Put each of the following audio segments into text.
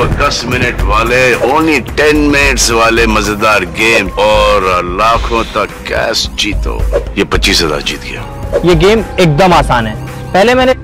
चलो 10 मिनट वाले only 10 minutes वाले मजेदार गेम और लाखों तक कैश जीतो। ये 25,000 जीत गया। ये गेम एकदम आसान है। पहले मैंने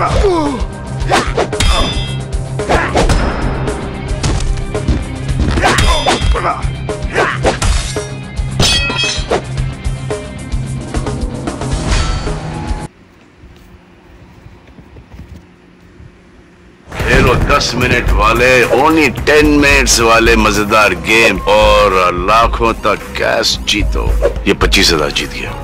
10 मिनट वाले only 10 minutes वाले मजेदार गेम और लाखों तक कैश जीतो। ये 25,000 जीत गया।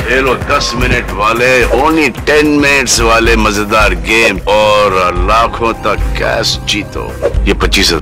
खेलो 10 मिनट वाले ओनली 10 मिनट्स वाले मजेदार गेम और लाखों तक कैश जीतो। ये 25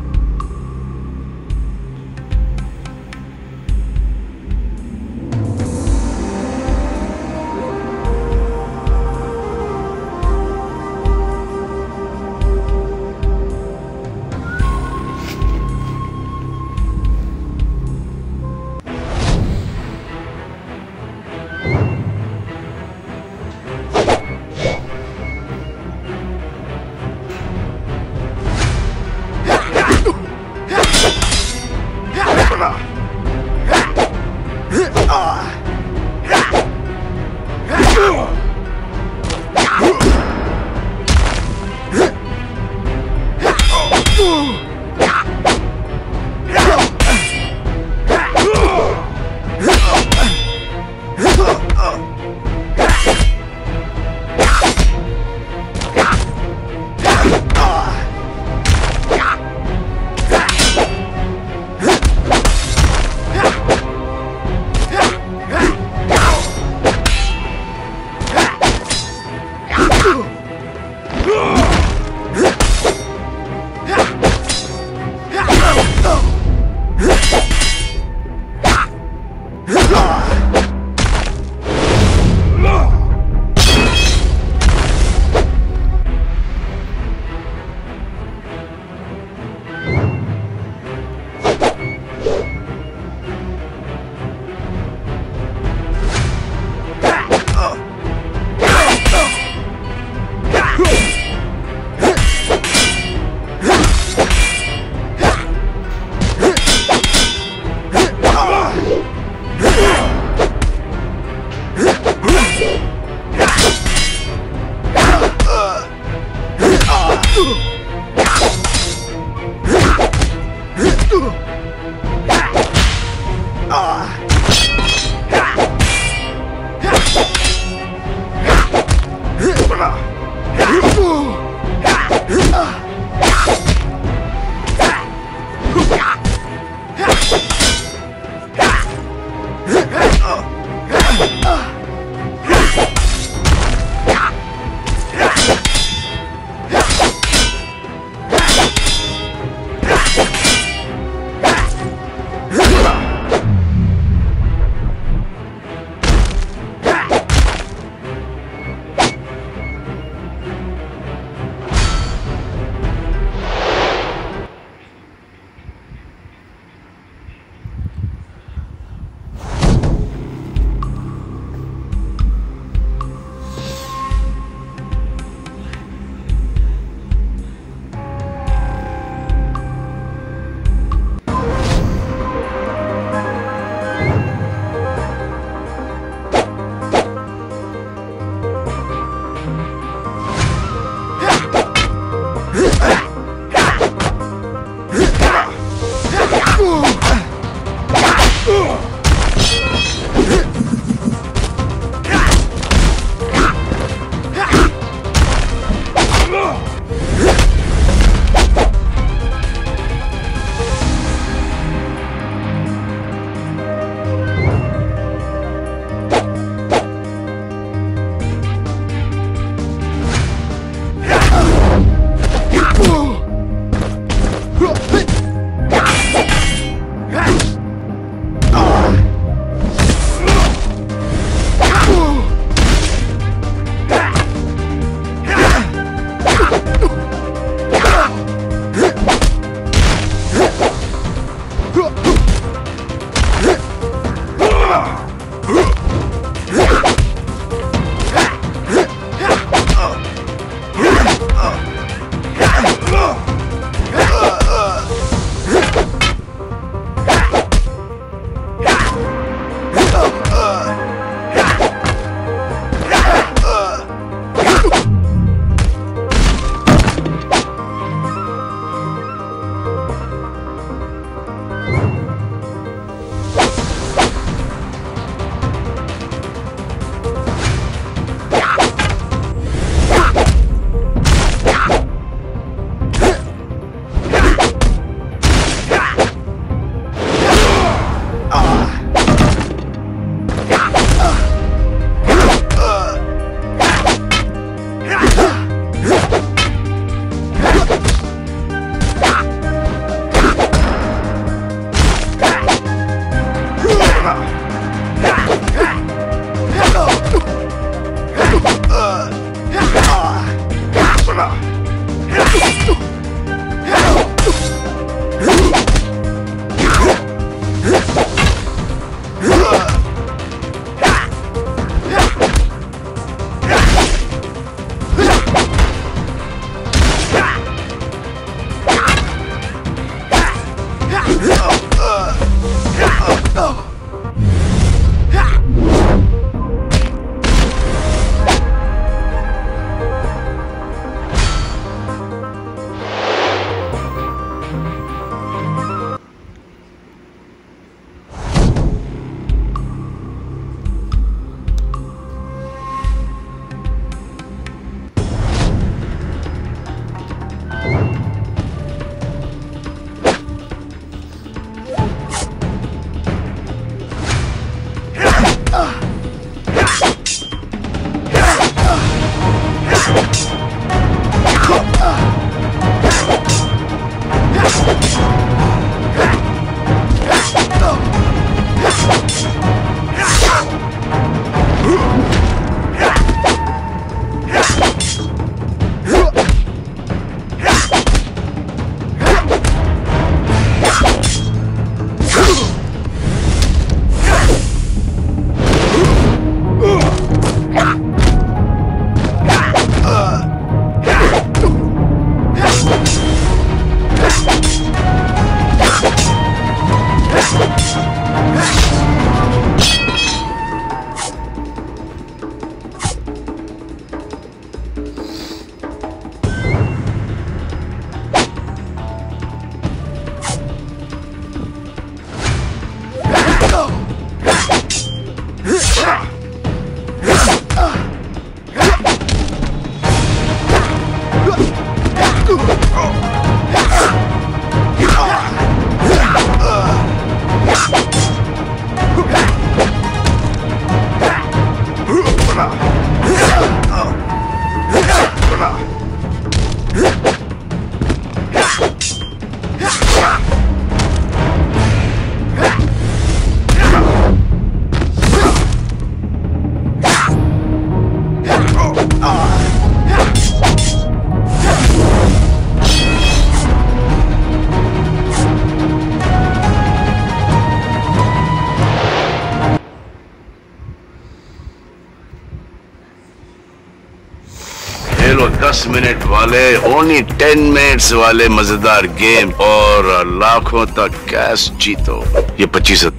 खेलो 10 मिनट वाले ओनली 10 मिनट्स वाले मजेदार गेम और लाखों तक कैश जीतो। ये 25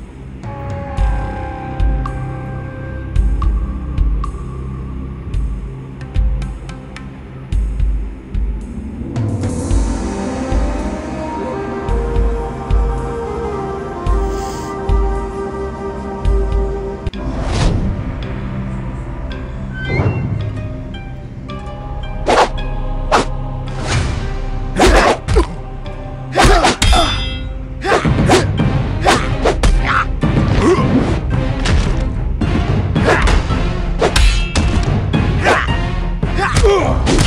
Ugh!